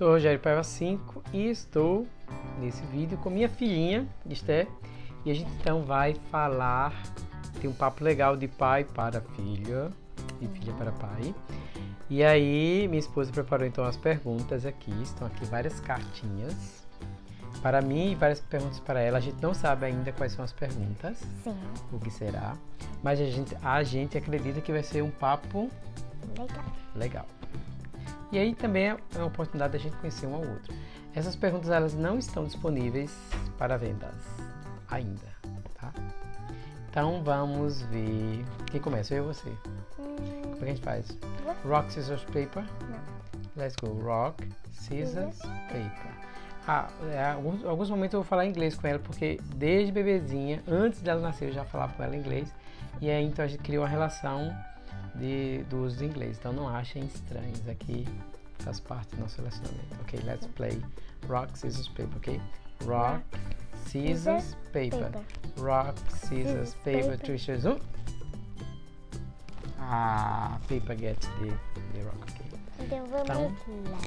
Sou Rogério Paiva 5 e estou nesse vídeo com minha filhinha, Esther, e a gente então vai falar, tem um papo legal de pai para filha, de filha para pai. E aí minha esposa preparou então as perguntas aqui, estão aqui várias cartinhas para mim e várias perguntas para ela. A gente não sabe ainda quais são as perguntas, sim, o que será, mas a gente acredita que vai ser um papo legal. E aí também é uma oportunidade da gente conhecer um ao outro. Essas perguntas elas não estão disponíveis para vendas ainda, tá? Então vamos ver. Quem começa? Eu ou você? Como é que a gente faz? Rock, scissors, paper? Não. Let's go. Rock, scissors, paper. Ah, alguns momentos eu vou falar inglês com ela, porque desde bebezinha, antes dela nascer, eu já falava com ela inglês. E aí então a gente criou uma relação do uso do inglês, então não achem estranhos aqui, faz parte do nosso relacionamento. Ok, let's play rock, scissors, paper, ok? Rock, scissors, paper. Rock, scissors, paper, 2, 1. Ah, paper gets the rock, ok? Então vamos lá.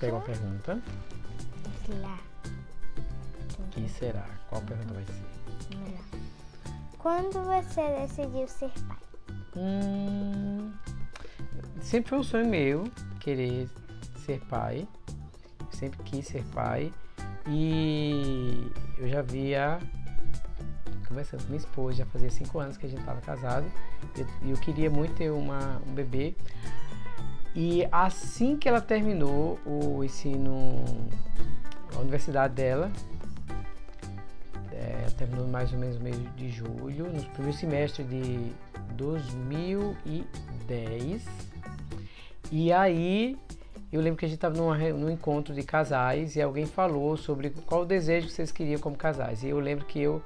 Pega uma pergunta. Que será? Qual pergunta vai ser? Vamos lá. Quando você decidiu ser pai? Sempre foi um sonho meu querer ser pai, sempre quis ser pai, e eu já via conversando com minha esposa, já fazia 5 anos que a gente estava casado, e eu queria muito ter um bebê. E assim que ela terminou o ensino, a universidade dela, terminou mais ou menos no mês de julho, no primeiro semestre de 2010. E aí eu lembro que a gente estava num encontro de casais e alguém falou sobre qual o desejo que vocês queriam como casais, e eu lembro que eu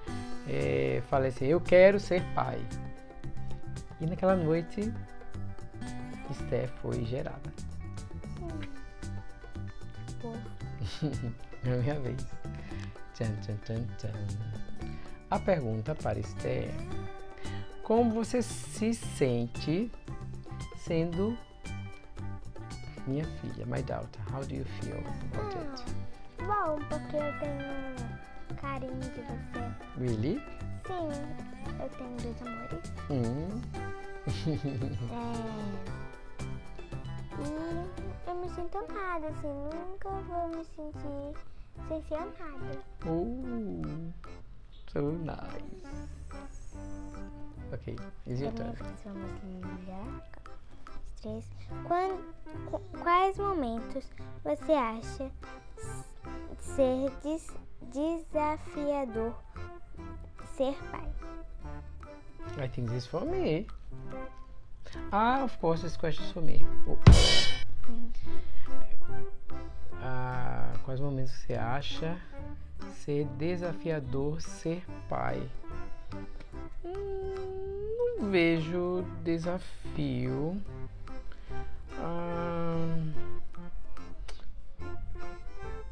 falei assim: eu quero ser pai. E naquela noite Esther foi gerada. É a minha vez. Tchan, tchan, tchan, tchan. A pergunta para Esther: como você se sente sendo minha filha, my daughter? How do you feel about it? Bom, porque eu tenho carinho de você. Really? Sim, eu tenho 2 amores. E eu me sinto amada, assim, nunca vou me sentir sem ser amada. So nice. Ok, is your turn. Quais momentos você acha ser desafiador ser pai? I think this is for me. Ah, of course, this question is for me. Quais momentos você acha ser desafiador ser pai? Não vejo desafio.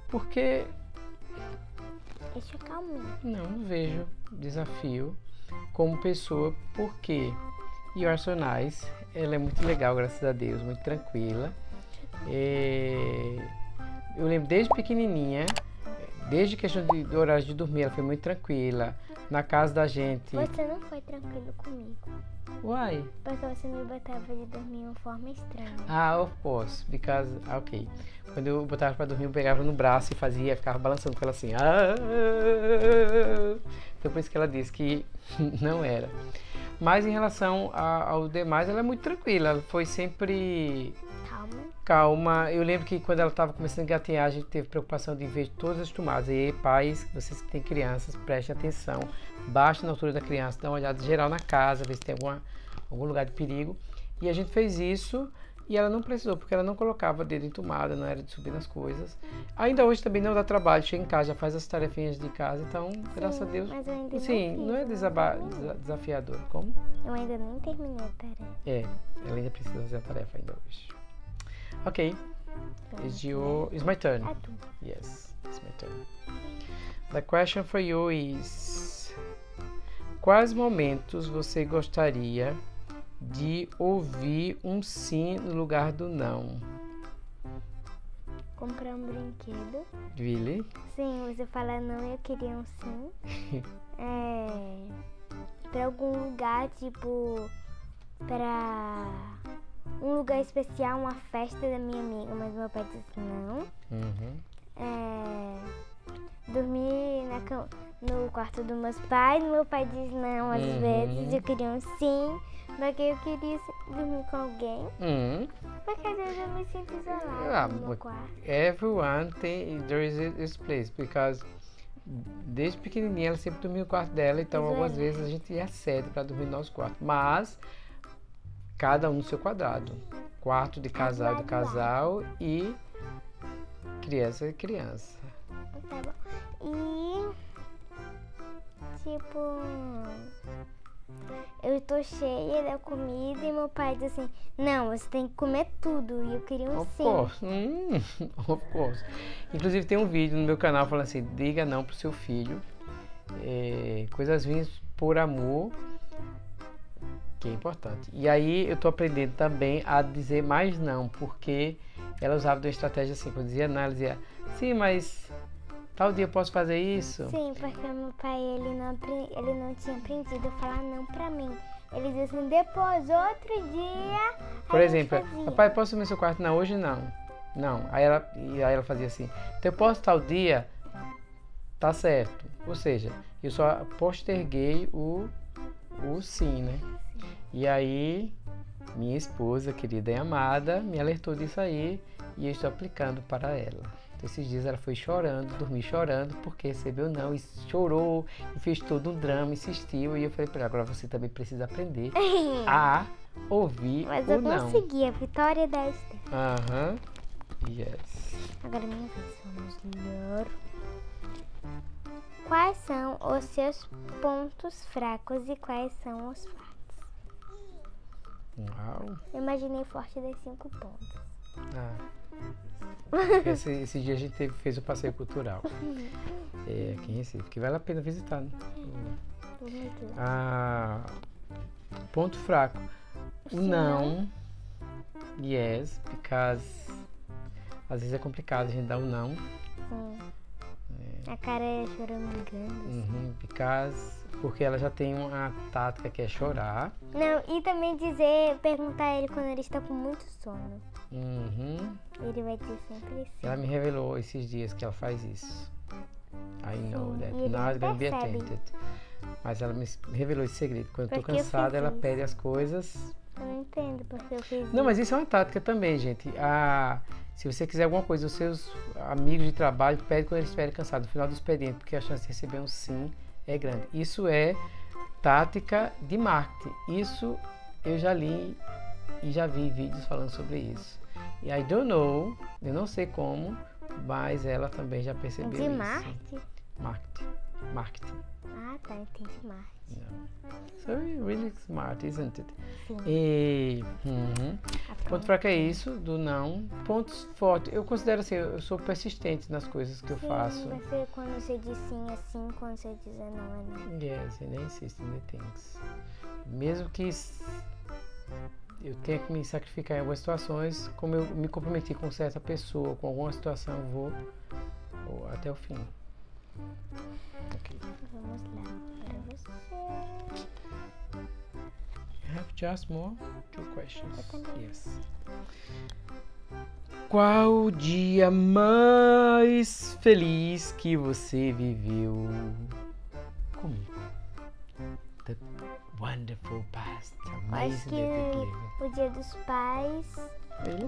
Porque... Deixa eu calmar. Não vejo desafio como pessoa, porque You're So Nice, ela é muito legal, graças a Deus, muito tranquila. Eu lembro desde pequenininha, desde questão do horário de dormir, ela foi muito tranquila. Na casa da gente... Você não foi tranquilo comigo. Why? Porque você me botava de dormir de uma forma estranha. Ah, of course, because... ok. Quando eu botava pra dormir, eu pegava no braço e fazia, ficava balançando com ela assim. Então por isso que ela disse que não era. Mas em relação aos demais, ela é muito tranquila. Ela foi sempre... Calma. Eu lembro que quando ela estava começando a engatinhar, a gente teve preocupação de ver todas as tomadas. E pais, vocês que têm crianças, prestem atenção. Baixa na altura da criança, dá uma olhada geral na casa, ver se tem algum lugar de perigo. E a gente fez isso e ela não precisou, porque ela não colocava dedo em tomada, não era de subir nas coisas. Ainda hoje também não dá trabalho, chega em casa, já faz as tarefinhas de casa, então, sim, graças a Deus... Mas eu ainda não é desafiador, como? Eu ainda nem terminei a tarefa. Ela ainda precisa fazer a tarefa ainda hoje. Ok, it's my turn. Yes, it's my turn. The question for you is: quais momentos você gostaria de ouvir um sim no lugar do não? comprar um brinquedo. Really? Sim, você fala não, eu queria um sim. Pra algum lugar, tipo, pra um lugar especial, uma festa da minha amiga, mas meu pai disse não. Uhum. Dormir na cama, no quarto dos meus pais, meu pai diz não às vezes, eu queria um sim, porque eu queria dormir com alguém, porque às vezes eu me sinto isolada no meu quarto. Everyone thinks there is this place, because desde pequenininha ela sempre dormia no quarto dela, então algumas vezes a gente ia cedo para dormir no nosso quarto, mas cada um no seu quadrado, quarto de casal de casal e criança de criança. Tá bom. E, tipo, eu tô cheia da comida e meu pai diz assim, não, você tem que comer tudo. E eu queria um sim. Of course. Inclusive tem um vídeo no meu canal falando assim, diga não pro seu filho. Coisas vindas por amor, que é importante. E aí eu tô aprendendo também a dizer mais não, porque ela usava uma estratégia assim, quando dizia análise, sim, mas tal dia eu posso fazer isso? Sim, porque meu pai, ele não tinha aprendido a falar não pra mim. Ele dizia assim, depois, outro dia. Por exemplo, papai, posso ir no seu quarto? Não, hoje não. Não. Aí ela fazia assim, então eu posso tal dia? Tá certo. Ou seja, eu só posterguei o sim, né? Sim. E aí, minha esposa, querida e amada, me alertou disso aí e eu estou aplicando para ela. Esses dias ela foi chorando, dormir chorando, porque recebeu não, e chorou, e fez todo um drama, insistiu, e eu falei pra ela, agora você também precisa aprender a ouvir o não. Mas eu consegui, a vitória da Esther. Aham, yes. Agora minha vez, vamos ler. Quais são os seus pontos fracos e quais são os fortes? Uau. Eu imaginei forte das 5 pontos. Ah. Esse dia a gente fez o passeio cultural aqui em Recife, que vale a pena visitar, né? Ponto fraco. O não, yes, because às vezes é complicado a gente dar o não. A cara é chorando grande. Porque ela já tem uma tática que é chorar. Não, e também dizer, perguntar a ele quando ele está com muito sono. Uhum. Ele vai dizer sempre isso. Ela me revelou esses dias que ela faz isso. I know that. Now I'm gonna be attentive. Mas ela me revelou esse segredo. Quando eu tô cansada, ela pede as coisas. Eu não entendo porque eu fiz isso. Não, mas isso é uma tática também, gente. Se você quiser alguma coisa, os seus amigos de trabalho pedem quando eles estiverem cansados, no final do expediente, porque a chance de receber um sim é grande. Isso é tática de marketing. Isso eu já li e já vi vídeos falando sobre isso. E I don't know, eu não sei como, mas ela também já percebeu isso. De marketing? Marketing. Ah, tá, entendi, marketing. So really smart, isn't it? Sim. Ponto fraco é isso, do não. Pontos fortes, eu considero assim, eu sou persistente nas coisas que eu faço. Você, quando você diz sim, é sim, quando você diz não, é não. Yes, and I insist in the things. Mesmo que eu tenha que me sacrificar em algumas situações, como eu me comprometi com certa pessoa, com alguma situação, eu vou até o fim. Okay. Vamos lá para você. I have just more 2 questions. Yes. Qual o dia mais feliz que você viveu comigo? The wonderful past, amazing. O dia dos pais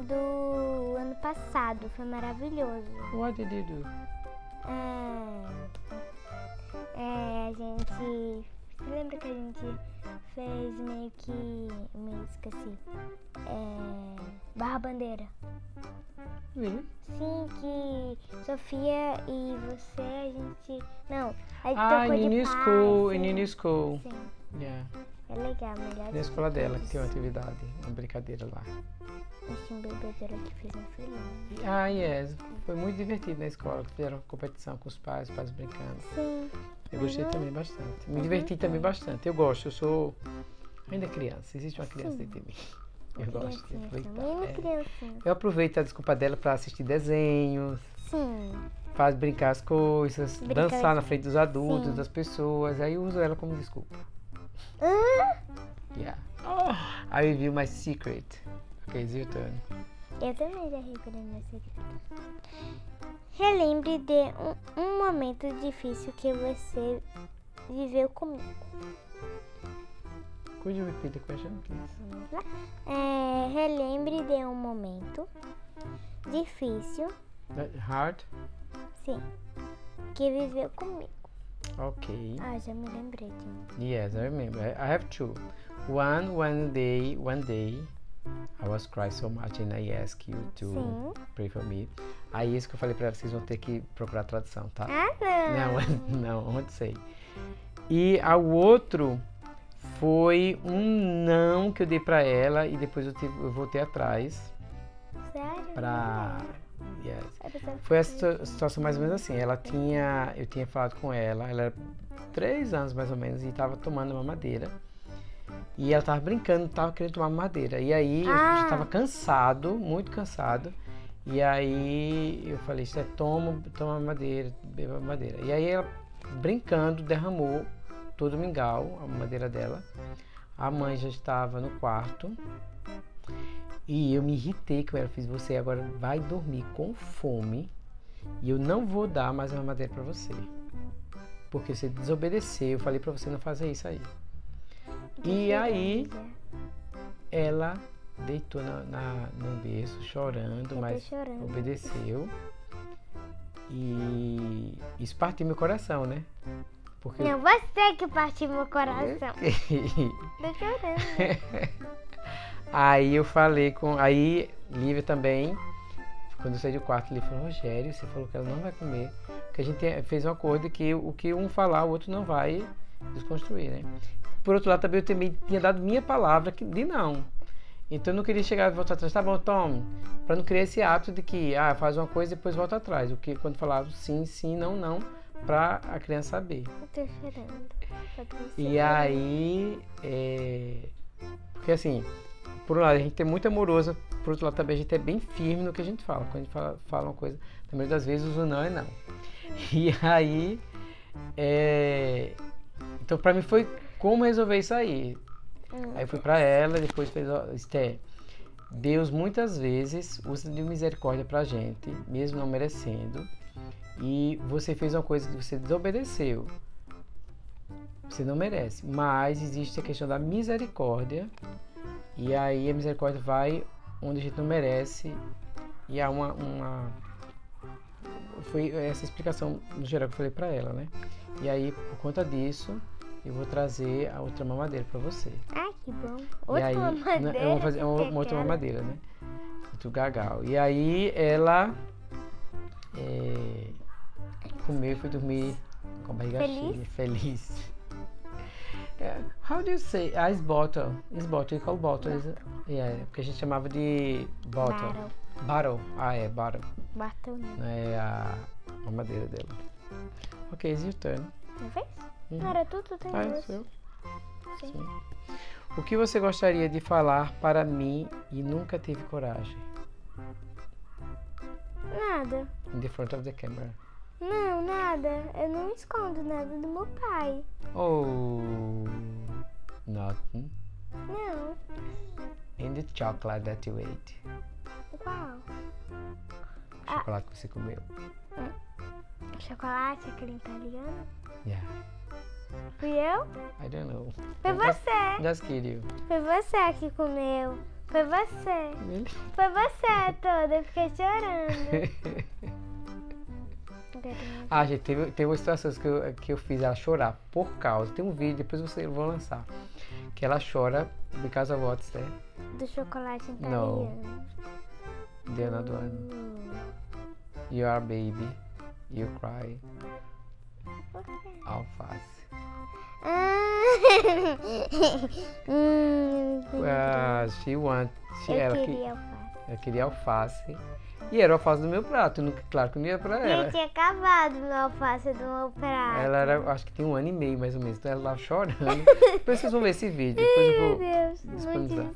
do ano passado foi maravilhoso. What did you do? A gente... Lembra que a gente fez meio que... Me esqueci. Barra Bandeira. Sim, que Sofia e você, a gente... Não, a gente tocou de paz. School. Sim. Yeah. É legal, melhor. Na escola dela, que tem uma atividade, uma brincadeira lá. Assim, bebedeira que fez um filhinho. Ah, yes. Foi muito divertido na escola, fizeram competição com os pais brincando. Sim. Eu gostei também bastante. Me diverti também bastante. Eu gosto, eu sou ainda criança, existe uma criança dentro de mim. Eu gosto de aproveitar. Eu aproveito a desculpa dela para assistir desenhos. Sim. Faz brincar as coisas, dançar na frente dos adultos, das pessoas. Aí eu uso ela como desculpa. Yeah. Oh, I reveal my secret. Okay, it's your turn. Eu também já revelei meu secreto. Relembre de um momento difícil que você viveu comigo. Could you repeat the question, please? Relembre de um momento difícil. Hard? Sim. Que viveu comigo. Okay. Ah, já me lembrei de um. Yes, I remember. I have two. One day, I was crying so much and I asked you to pray for me. Aí isso que eu falei pra vocês vão ter que procurar a tradução, tá? Não sei. E o outro foi um não que eu dei pra ela e depois eu voltei atrás. Sério? Pra... Foi a situação mais ou menos assim. Eu tinha falado com ela, ela era 3 anos mais ou menos e estava tomando uma mamadeira. E ela estava brincando, estava querendo tomar mamadeira. E aí eu estava cansado, muito cansado. E aí eu falei: toma mamadeira, beba mamadeira. E aí ela, brincando, derramou todo o mingau, a mamadeira dela. A mãe já estava no quarto. E eu me irritei com ela, fiz: você agora vai dormir com fome e eu não vou dar mais uma mamadeira pra você. Porque você desobedeceu, eu falei pra você não fazer isso aí. E aí, ela deitou no berço chorando, mas obedeceu. E isso partiu meu coração, né? Porque... Não, você que partiu meu coração. Tô chorando. Aí eu falei com... Aí, Lívia também, quando eu saí do quarto, ele falou: Rogério, você falou que ela não vai comer. Porque a gente fez um acordo que o que um falar, o outro não vai desconstruir, né? Por outro lado, também eu também tinha dado minha palavra de não. Então eu não queria chegar e voltar atrás. Tá bom, tome. Pra não criar esse hábito de que, faz uma coisa e depois volta atrás. O que quando falava sim, sim, não, não, pra a criança saber. Eu tô chorando. E aí... Porque assim... Por um lado, a gente é muito amorosa, por outro lado, também a gente é bem firme no que a gente fala. Quando a gente fala uma coisa, na maioria das vezes, o não é não. E aí, então, pra mim foi como resolver isso aí. Aí eu fui pra ela, depois fez: Esther, Deus muitas vezes usa de misericórdia pra gente, mesmo não merecendo, e você fez uma coisa que você desobedeceu. Você não merece, mas existe a questão da misericórdia. E aí a misericórdia vai onde a gente não merece. E há foi essa explicação no geral que eu falei pra ela, né? E aí, por conta disso, eu vou trazer a outra mamadeira pra você. Ah, que bom! Outra mamadeira? Eu vou fazer uma outra mamadeira, né? Outro gagal. E aí ela comeu e foi dormir com a barriga cheia, feliz. How do you say? It's bottle. It's bottle. You call bottle. Yeah, porque a gente chamava de bottle. Bottle. Ah, é, bottle. Bottle, né? É a madeira dela. Ok, it's your turn. Não fez? Não era tudo, tem dois. Sim. O que você gostaria de falar para mim e nunca teve coragem? Nada. In the front of the camera. Não, nada. Eu não escondo nada do meu pai. Oh, nothing. Não. And the chocolate that you ate. Qual? O chocolate que você comeu. Chocolate, aquele italiano? Yeah. Fui eu? I don't know. Foi você. Just kidding. Foi você que comeu. Foi você. Foi você toda. Eu fiquei chorando. Gente, teve umas situações que eu fiz ela chorar por causa. Tem um vídeo, depois eu vou lançar. Que ela chora por causa do WhatsApp, né? Do chocolate italiano. No. The another one. You are baby. You cry. Alface. Ela queria alface. E era o alface do meu prato, claro que não ia pra ela. Eu tinha acabado meu alface do meu prato. Ela era, acho que tem 1 ano e meio mais ou menos, então ela lá chorando. Depois vocês vão ver esse vídeo, depois eu vou disponibilizar.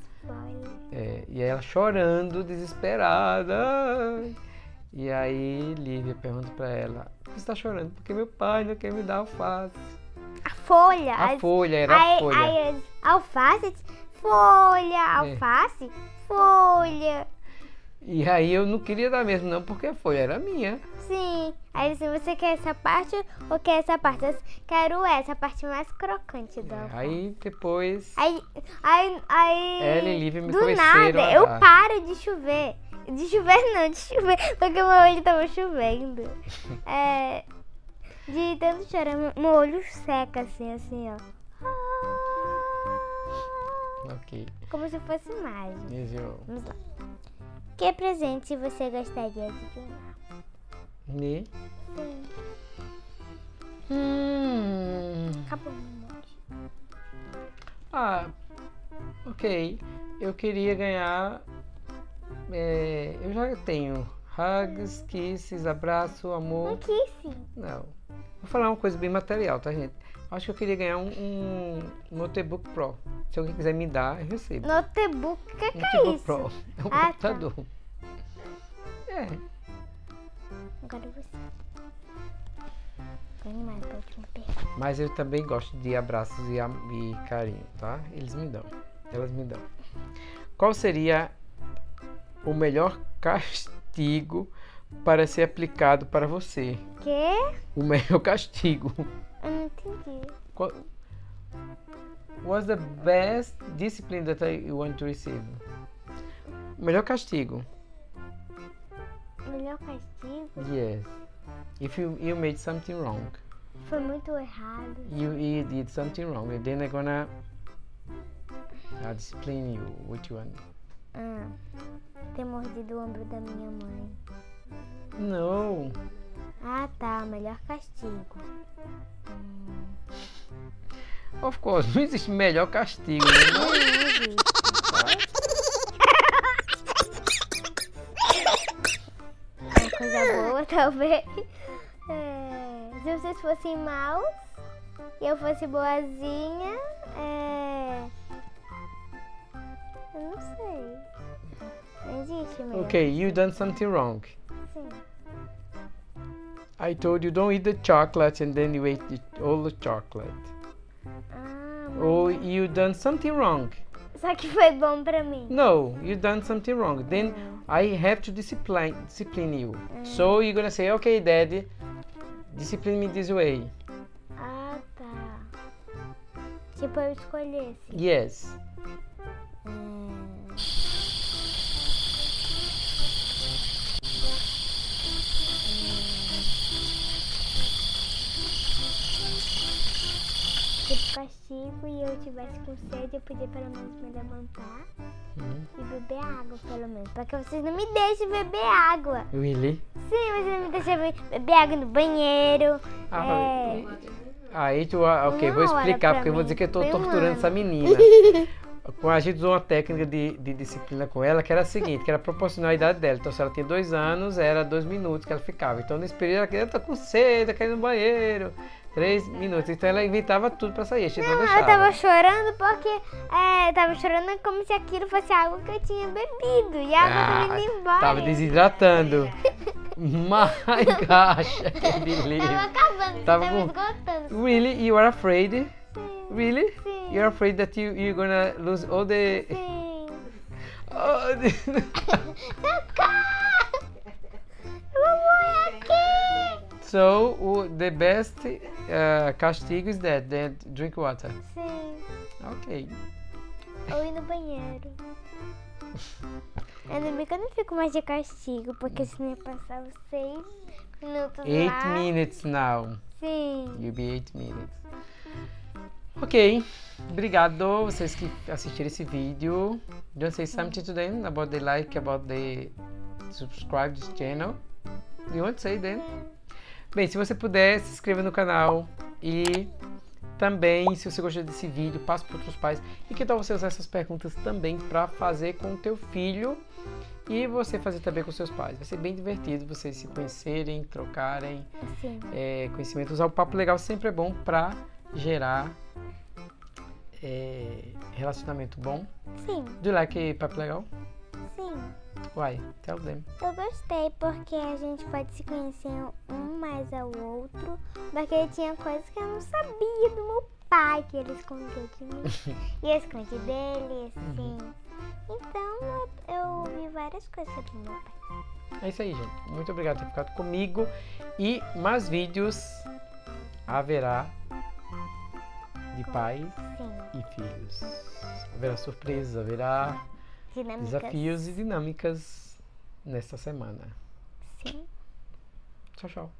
E ela chorando, desesperada. E aí Lívia pergunta pra ela: por que você tá chorando? Porque meu pai não quer me dar alface. A folha. A folha. E aí eu não queria dar mesmo não, porque a folha era minha. Sim. Aí se você quer essa parte ou quer essa parte? Eu quero essa parte mais crocante da alface. Aí depois... Ela e Lívia me conheceram. Do nada, eu paro de chover. De chover não, de chover. Porque meu olho tava chovendo. De tanto chorar, meu olho seca assim, ó. Ok. Como se fosse mágica. Vamos lá. Que presente você gostaria de ganhar? Né? Acabou. Ah, ok. Eu queria ganhar... eu já tenho hugs, kisses, abraço, amor... Um kiss? Não. Vou falar uma coisa bem material, tá, gente? Acho que eu queria ganhar um Notebook Pro. Se alguém quiser me dar, eu recebo. Notebook? O que é isso? Pro. É um computador. Tá. Agora você. Tô animada pra última pergunta. Mas eu também gosto de abraços e carinho, tá? Eles me dão. Elas me dão. Qual seria o melhor castigo para ser aplicado para você? Quê? O melhor castigo. Eu não entendi. Qual was the best discipline that you want to receive? O melhor castigo. Melhor castigo? Yes. If you made something wrong. Foi muito errado. You did something wrong and then I'm gonna discipline you. What you want? Ter mordido o ombro da minha mãe. Não. Ah, tá. Melhor castigo. Of course, não existe melhor castigo, né? Não existe. Uma coisa boa, talvez. Se vocês fossem maus e eu fosse boazinha, eu não sei. Não existe melhor. Ok, you done something wrong. Sim. I told you don't eat the chocolate and then you ate all the chocolate. Or you done something wrong. Só que foi bom pra mim. No, you done something wrong. Then I have to discipline you. So you're gonna say, okay, Daddy, discipline me this way. Ah, tá. Tipo, eu escolhesse. Yes. Castigo e eu tivesse com sede, eu podia pelo menos me levantar e beber água, pelo menos. Porque vocês não me deixam beber água. Really? Sim, vocês não me deixam beber água no banheiro. Aí tu... Ok, vou explicar, porque eu vou dizer que eu tô torturando essa menina. A gente usou uma técnica de disciplina com ela, que era a seguinte, que era proporcional à idade dela. Então, se ela tinha 2 anos, era 2 minutos que ela ficava. Então, nesse período, ela queria estar com sede, queria ir no banheiro. 3 minutos. Então ela inventava tudo pra sair. Não, eu tava chorando porque... tava chorando como se aquilo fosse água que eu tinha bebido. E a água tava indo embora. Tava desidratando. My gosh, que delírio. Tava acabando, tava esgotando. Really? You are afraid? Sim. Really? Sim. You are afraid that you're gonna lose all the... Sim. Oh, the... Socorro! Eu vou morrer aqui! So, the best castigo is that, then drink water. Sim. Ok. Ou ir no banheiro. Ainda bem que eu não fico mais de castigo, porque senão ia passar os 6 minutos 8 minutes now. Sim. You'll be 8 minutes. Ok. Obrigado vocês que assistiram esse vídeo. Don't say something to them about the like, about the subscribe to this channel. You want to say then? Bem, se você puder, se inscreva no canal e também, se você gostou desse vídeo, passe para outros pais. E que tal você usar essas perguntas também para fazer com o teu filho e você fazer também com seus pais. Vai ser bem divertido vocês se conhecerem, trocarem conhecimentos. Usar o papo legal sempre é bom para gerar relacionamento bom? Sim. Do you like papo legal? Sim. Why? Tell them. Eu gostei porque a gente pode se conhecer um mais ao outro, porque tinha coisas que eu não sabia do meu pai, que ele escondia de mim, e eu escondi dele, assim. Então eu vi várias coisas do meu pai. É isso aí, gente. Muito obrigado por ter ficado comigo e mais vídeos haverá de pais e filhos. Haverá surpresas, haverá dinâmicas. Desafios e dinâmicas nesta semana. Sim. Tchau, tchau.